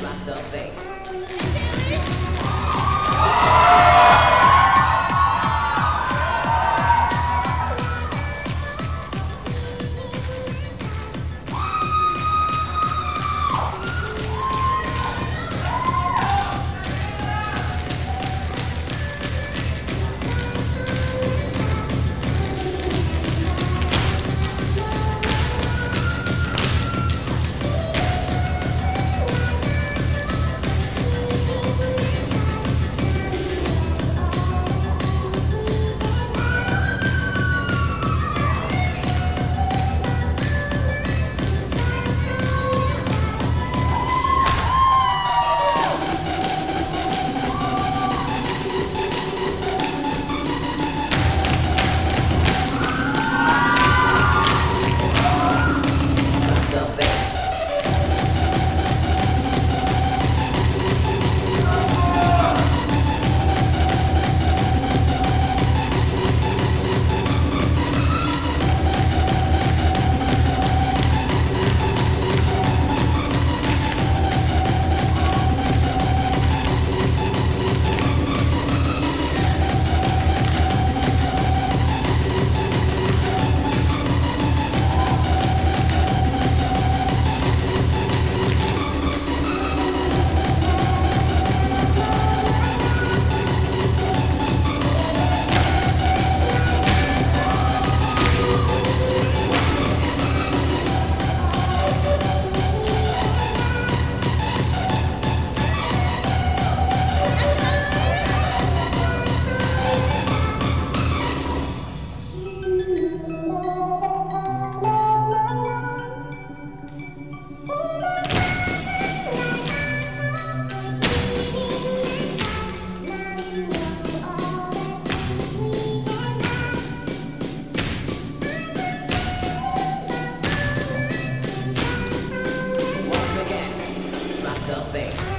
slap the bass. Thanks.